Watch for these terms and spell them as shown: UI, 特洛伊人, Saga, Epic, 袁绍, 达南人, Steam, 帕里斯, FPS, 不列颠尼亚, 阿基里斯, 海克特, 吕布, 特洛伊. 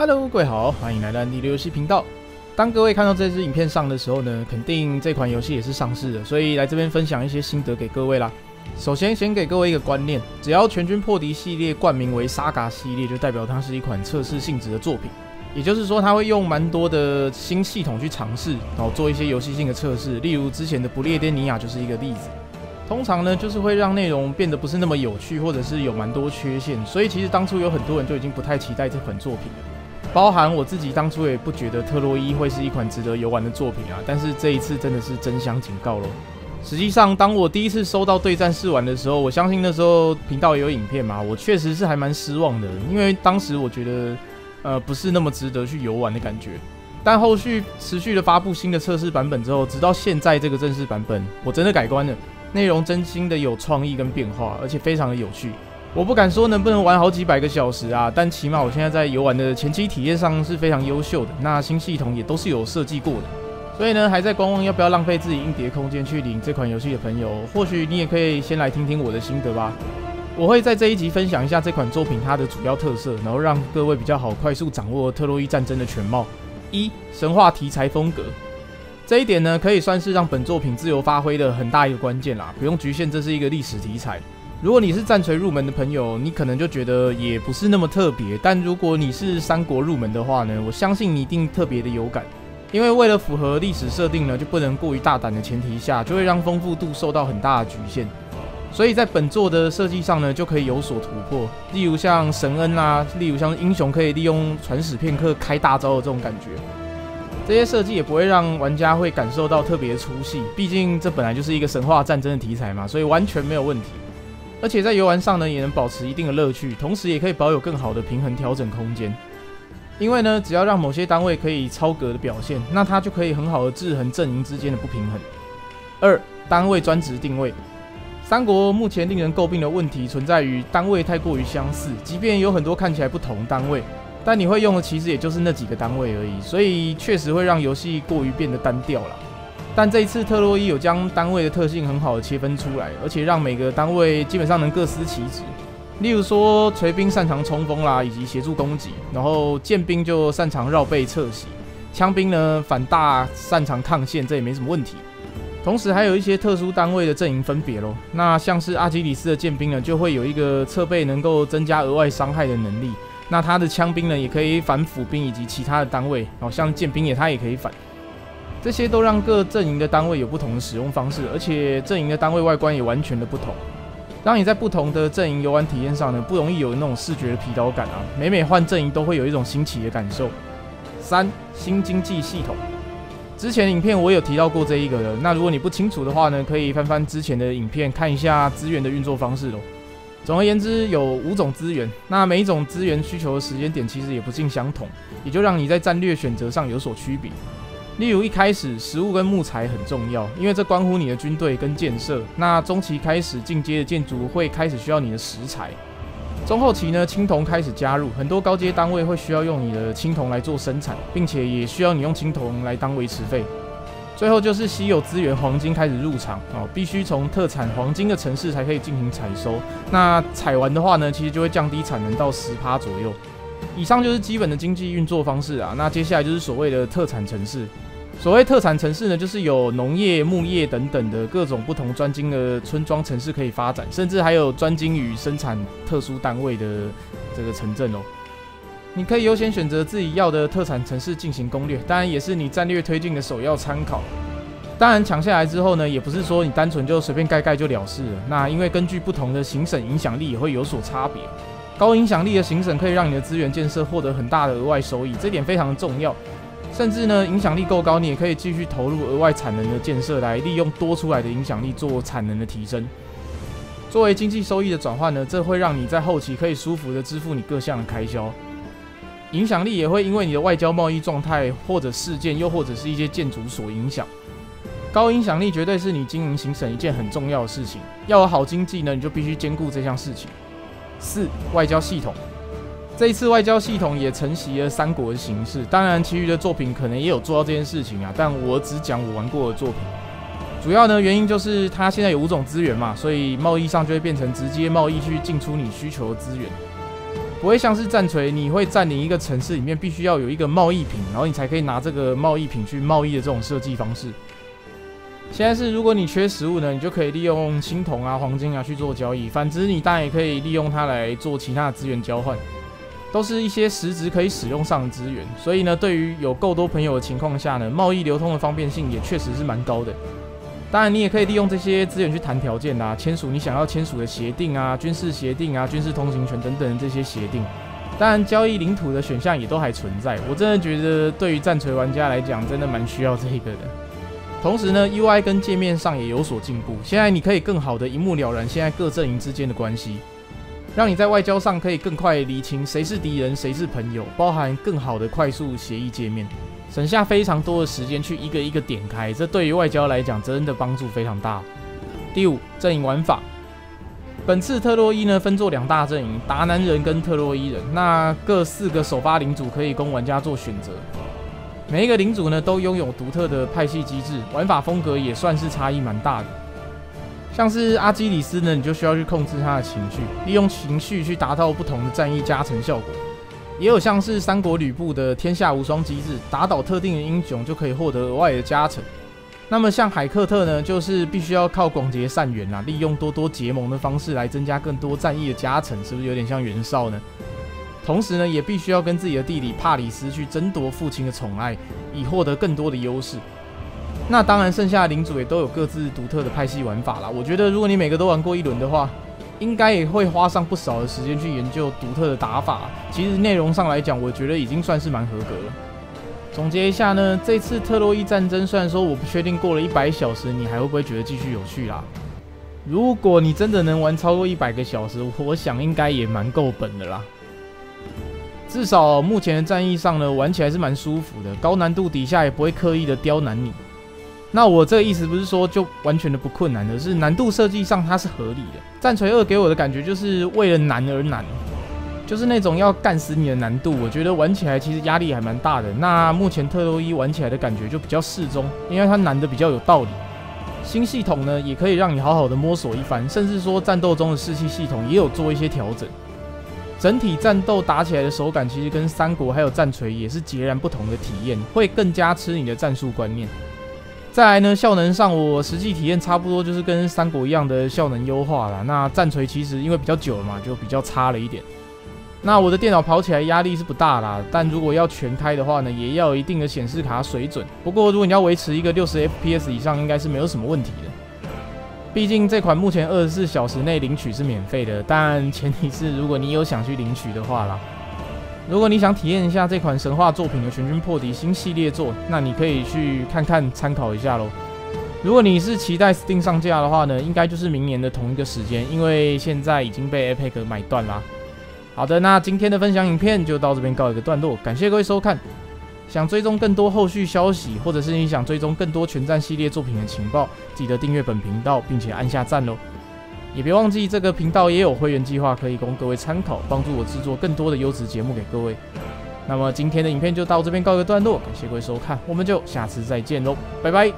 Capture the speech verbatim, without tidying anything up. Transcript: Hello， 各位好，欢迎来到逆流游戏频道。当各位看到这支影片上的时候呢，肯定这款游戏也是上市的，所以来这边分享一些心得给各位啦。首先，先给各位一个观念，只要全军破敌系列冠名为 Saga 系列，就代表它是一款测试性质的作品。也就是说，它会用蛮多的新系统去尝试，然后做一些游戏性的测试，例如之前的《不列颠尼亚》就是一个例子。 通常呢，就是会让内容变得不是那么有趣，或者是有蛮多缺陷，所以其实当初有很多人就已经不太期待这款作品了，包含我自己当初也不觉得特洛伊会是一款值得游玩的作品啊。但是这一次真的是真相警告咯。实际上，当我第一次收到对战试玩的时候，我相信那时候频道也有影片嘛，我确实是还蛮失望的，因为当时我觉得，呃，不是那么值得去游玩的感觉。 但后续持续的发布新的测试版本之后，直到现在这个正式版本，我真的改观了。内容真心的有创意跟变化，而且非常的有趣。我不敢说能不能玩好几百个小时啊，但起码我现在在游玩的前期体验上是非常优秀的。那新系统也都是有设计过的，所以呢，还在观望要不要浪费自己硬碟空间去领这款游戏的朋友，或许你也可以先来听听我的心得吧。我会在这一集分享一下这款作品它的主要特色，然后让各位比较好快速掌握特洛伊战争的全貌。 一、神话题材风格，这一点呢，可以算是让本作品自由发挥的很大一个关键啦。不用局限这是一个历史题材。如果你是战锤入门的朋友，你可能就觉得也不是那么特别。但如果你是三国入门的话呢，我相信你一定特别的有感，因为为了符合历史设定呢，就不能过于大胆的前提下，就会让丰富度受到很大的局限。所以在本作的设计上呢，就可以有所突破，例如像神恩啊，例如像英雄可以利用传史片刻开大招的这种感觉，这些设计也不会让玩家会感受到特别出戏，毕竟这本来就是一个神话战争的题材嘛，所以完全没有问题。而且在游玩上呢，也能保持一定的乐趣，同时也可以保有更好的平衡调整空间，因为呢，只要让某些单位可以超格的表现，那它就可以很好的制衡阵营之间的不平衡。二、单位专职定位。 三国目前令人诟病的问题存在于单位太过于相似，即便有很多看起来不同单位，但你会用的其实也就是那几个单位而已，所以确实会让游戏过于变得单调了。但这一次特洛伊有将单位的特性很好的切分出来，而且让每个单位基本上能各司其职。例如说，锤兵擅长冲锋啦，以及协助攻击；然后剑兵就擅长绕背侧袭，枪兵呢反大擅长抗线，这也没什么问题。 同时还有一些特殊单位的阵营分别咯。那像是阿基里斯的剑兵呢，就会有一个侧背能够增加额外伤害的能力。那他的枪兵呢，也可以反辅兵以及其他的单位，然后像剑兵也他也可以反。这些都让各阵营的单位有不同的使用方式，而且阵营的单位外观也完全的不同，让你在不同的阵营游玩体验上呢，不容易有那种视觉的疲劳感啊。每每换阵营都会有一种新奇的感受。三、新经济系统。 之前影片我有提到过这一个的，那如果你不清楚的话呢，可以翻翻之前的影片看一下资源的运作方式咯。总而言之，有五种资源，那每一种资源需求的时间点其实也不尽相同，也就让你在战略选择上有所区别。例如一开始食物跟木材很重要，因为这关乎你的军队跟建设。那中期开始进阶的建筑会开始需要你的石材，中后期呢青铜开始加入，很多高阶单位会需要用你的青铜来做生产，并且也需要你用青铜来当维持费。最后就是稀有资源黄金开始入场哦，必须从特产黄金的城市才可以进行采收。那采完的话呢，其实就会降低产能到 百分之十 左右。以上就是基本的经济运作方式啊。那接下来就是所谓的特产城市。所谓特产城市呢，就是有农业、牧业等等的各种不同专精的村庄城市可以发展，甚至还有专精于生产特殊单位的这个城镇哦。你可以优先选择自己要的特产城市进行攻略，当然也是你战略推进的首要参考。当然抢下来之后呢，也不是说你单纯就随便盖盖就了事了，那因为根据不同的行省影响力也会有所差别。高影响力的行省可以让你的资源建设获得很大的额外收益，这点非常重要。 甚至呢，影响力够高，你也可以继续投入额外产能的建设，来利用多出来的影响力做产能的提升。作为经济收益的转换呢，这会让你在后期可以舒服的支付你各项的开销。影响力也会因为你的外交贸易状态或者事件，又或者是一些建筑所影响。高影响力绝对是你经营行省一件很重要的事情。要有好经济呢，你就必须兼顾这项事情。四、外交系统。 这一次外交系统也承袭了三国的形式，当然其余的作品可能也有做到这件事情啊，但我只讲我玩过的作品。主要呢原因就是它现在有五种资源嘛，所以贸易上就会变成直接贸易去进出你需求的资源。不会像是战锤，你会占领一个城市里面必须要有一个贸易品，然后你才可以拿这个贸易品去贸易的这种设计方式。现在是如果你缺食物呢，你就可以利用青铜啊、黄金啊去做交易，反之你当然也可以利用它来做其他的资源交换。 都是一些实质可以使用上的资源，所以呢，对于有够多朋友的情况下呢，贸易流通的方便性也确实是蛮高的。当然，你也可以利用这些资源去谈条件啊，签署你想要签署的协定啊、军事协定啊、军事通行权等等的这些协定。当然，交易领土的选项也都还存在。我真的觉得，对于战锤玩家来讲，真的蛮需要这个的。同时呢 ，U I 跟界面上也有所进步，现在你可以更好的一目了然现在各阵营之间的关系。 让你在外交上可以更快厘清谁是敌人，谁是朋友，包含更好的快速协议界面，省下非常多的时间去一个一个点开，这对于外交来讲真的帮助非常大。第五，阵营玩法。本次特洛伊呢分作两大阵营，达南人跟特洛伊人，那各四个首发领主可以供玩家做选择。每一个领主呢都拥有独特的派系机制，玩法风格也算是差异蛮大的。 像是阿基里斯呢，你就需要去控制他的情绪，利用情绪去达到不同的战役加成效果。也有像是三国吕布的天下无双机制，打倒特定的英雄就可以获得额外的加成。那么像海克特呢，就是必须要靠广结善缘啦，利用多多结盟的方式来增加更多战役的加成，是不是有点像袁绍呢？同时呢，也必须要跟自己的弟弟帕里斯去争夺父亲的宠爱，以获得更多的优势。 那当然，剩下的领主也都有各自独特的派系玩法啦。我觉得，如果你每个都玩过一轮的话，应该也会花上不少的时间去研究独特的打法。其实内容上来讲，我觉得已经算是蛮合格了。总结一下呢，这次特洛伊战争，虽然说我不确定过了一百小时，你还会不会觉得继续有趣啦？如果你真的能玩超过一百个小时，我想应该也蛮够本的啦。 至少目前的战役上呢，玩起来是蛮舒服的，高难度底下也不会刻意的刁难你。 那我这个意思不是说就完全的不困难的，是难度设计上它是合理的。战锤二给我的感觉就是为了难而难，就是那种要干死你的难度。我觉得玩起来其实压力还蛮大的。那目前特洛伊玩起来的感觉就比较适中，因为它难的比较有道理。新系统呢也可以让你好好的摸索一番，甚至说战斗中的士气系统也有做一些调整。整体战斗打起来的手感其实跟三国还有战锤也是截然不同的体验，会更加吃你的战术观念。 再来呢，效能上我实际体验差不多就是跟三国一样的效能优化啦。那战锤其实因为比较久了嘛，就比较差了一点。那我的电脑跑起来压力是不大啦，但如果要全开的话呢，也要有一定的显示卡水准。不过如果你要维持一个六十 F P S 以上，应该是没有什么问题的。毕竟这款目前二十四小时内领取是免费的，但前提是如果你有想去领取的话啦。 如果你想体验一下这款神话作品的全军破敌新系列作，那你可以去看看参考一下咯。如果你是期待 Steam 上架的话呢，应该就是明年的同一个时间，因为现在已经被 Epic 买断啦。好的，那今天的分享影片就到这边告一个段落，感谢各位收看。想追踪更多后续消息，或者是你想追踪更多全战系列作品的情报，记得订阅本频道，并且按下赞咯。 也别忘记，这个频道也有会员计划可以供各位参考，帮助我制作更多的优质节目给各位。那么今天的影片就到这边告一个段落，感谢各位收看，我们就下次再见喽，拜拜。